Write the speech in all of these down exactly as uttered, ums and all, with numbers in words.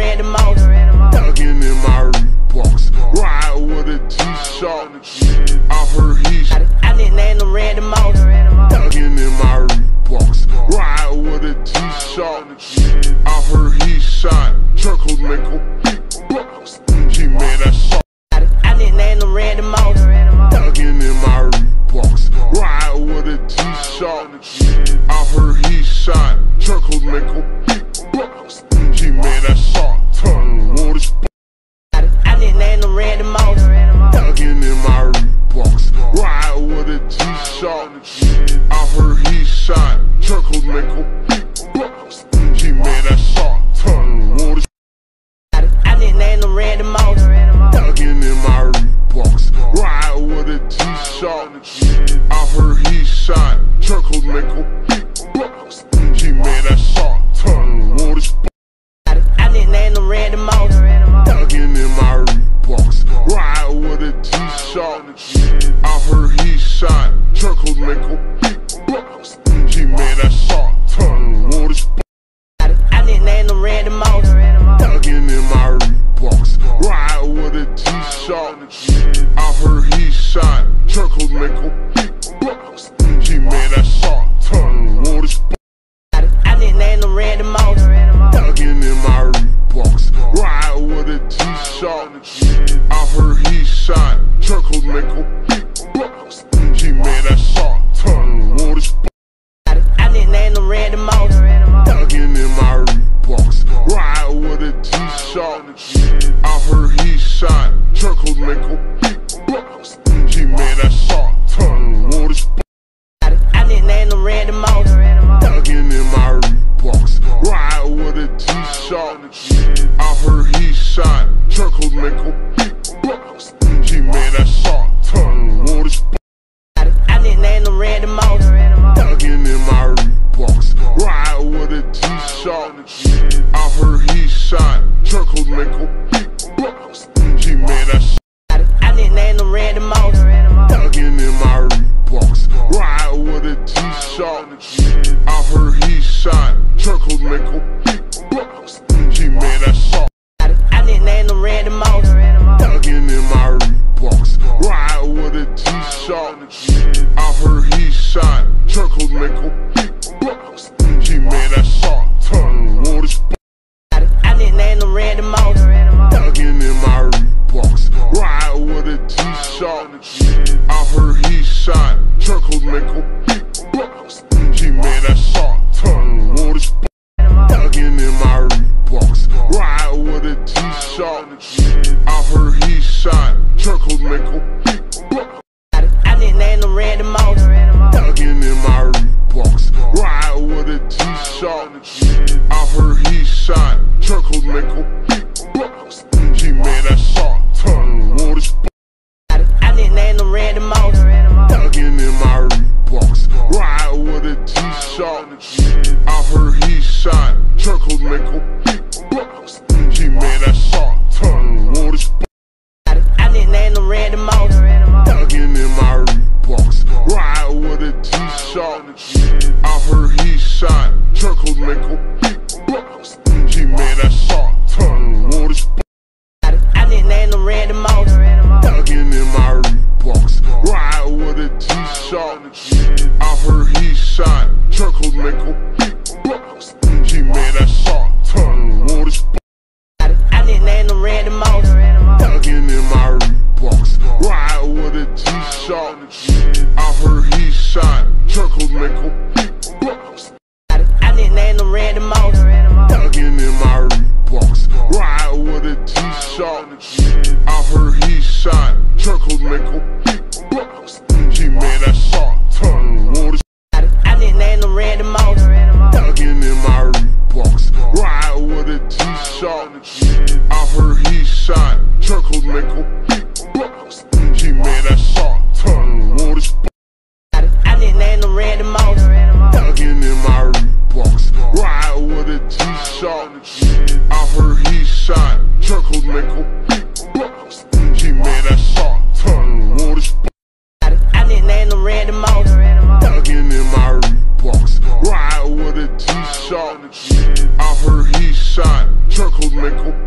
red the most. Thuggin' in my Reeboks, ride with a G-Shock. I heard he shot. I didn't name the red the most. Thuggin' in my Reeboks, ride with a G-Shock. I heard he shot. Jerkos make a big bucks. He made a shot. I didn't name the red the most. Thuggin' in my Reeboks, ride with a G-Shock. I heard he shot. Jerkos make a big bucks. He made a shot, turn water. I didn't name the red the most. Thuggin' in my Reeboks, ride with a G-Shock. I heard he shot. Jerkos make a big bucks. He made a shot, turn water. I didn't name the red the most. Thuggin' in my Reeboks, ride with a G-Shock. I heard he shot. Jerkos make a big bucks. He made a shot. Turn water. I didn't name the red the most. Thuggin' in my Reeboks, ride with a G-Shock. I heard he shot. Jerkos make a big bucks. He made a shot. Turn water. I didn't name the red the most. Thuggin' in my Reeboks, ride with a G-Shock. I heard he shot. Jerkos make a big bucks. He made a shot. Turn water. I didn't name the red the most. Thuggin' in my Reeboks, ride with a G-Shock. I heard he shot. Jerkos make a big bucks. He made a shot. Turn water. I didn't name the red the most. Thuggin' in my Reeboks, ride with a G-Shock. I heard he shot. Jerkos make a big bucks. He made a shot. Turn water. I didn't name the red the most. Thuggin' in my Reeboks, ride with a G-Shock. I heard he shot. Jerkos make a big bucks. He made a shot. Turn water. I didn't name the red the most. Thuggin' in my Reeboks, ride with a G-Shock. I heard he shot. Jerkos make a big bucks. He made a shot. I didn't name the red the most. Thuggin' in my Reeboks, ride with a G-Shock. I heard he shot. Jerkos make a big bucks. He made a shot. I didn't name the red the most. Thuggin' in my Reeboks, ride with a G-Shock. I heard he shot. Jerkos make a big bucks. He made a shot. Turn water. I didn't name the red the most. Thuggin' in my Reeboks, ride with a G-Shock. I heard he shot. Jerkos make a big bucks. He made a shot. Turn water. Thuggin' in my Reeboks, ride with a G-Shock. I heard he shot. Jerkos make a big bucks. I didn't name the red the most. Thuggin' in my Reeboks, ride with a G-Shock. I heard he shot. Jerkos make a big bucks. He made a shot. Turn water. I didn't name the red the most. Thuggin' in my Reeboks, ride with a G-Shock. I heard he shot. Jerkos make a big bucks. He made a shot. Turn water. I didn't name the red the most. Thuggin' in my Reeboks, ride with a G-Shock. I heard he shot. Jerkos make a big bucks. He made a shot. Turn water. I didn't name the red the most. Thuggin' in my Reeboks, ride with a G-Shock. I heard he shot. Jerkos make a big bucks. He made a shot. Turn water. I didn't name the red the most. Thuggin' in my Reeboks, ride with a G-Shock. I heard he shot. Jerkos make a big bucks. I didn't name the red the most. Thuggin' in my Reeboks, ride with a G-Shock. I heard he shot. Jerkos make a big bucks. He made a shot. Turn water. I didn't name the red the most. Thuggin' in my Reeboks, ride with a G-Shock. I heard he shot. Jerkos make a big bucks. He made a shot. Turn water. I didn't name the red the most. Thuggin' in my Reeboks, ride with a G-Shock. I heard he shot. Jerkos make a big bucks. He made a shot. Turn water. I didn't name the red the most. Thuggin' in my Reeboks, ride with a G-Shock. I heard he shot. Jerkos make a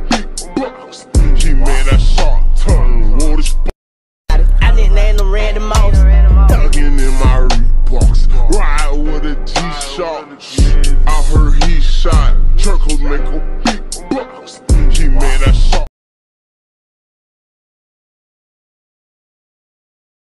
I heard he shot, charcoal make a big bucks. He made that shit.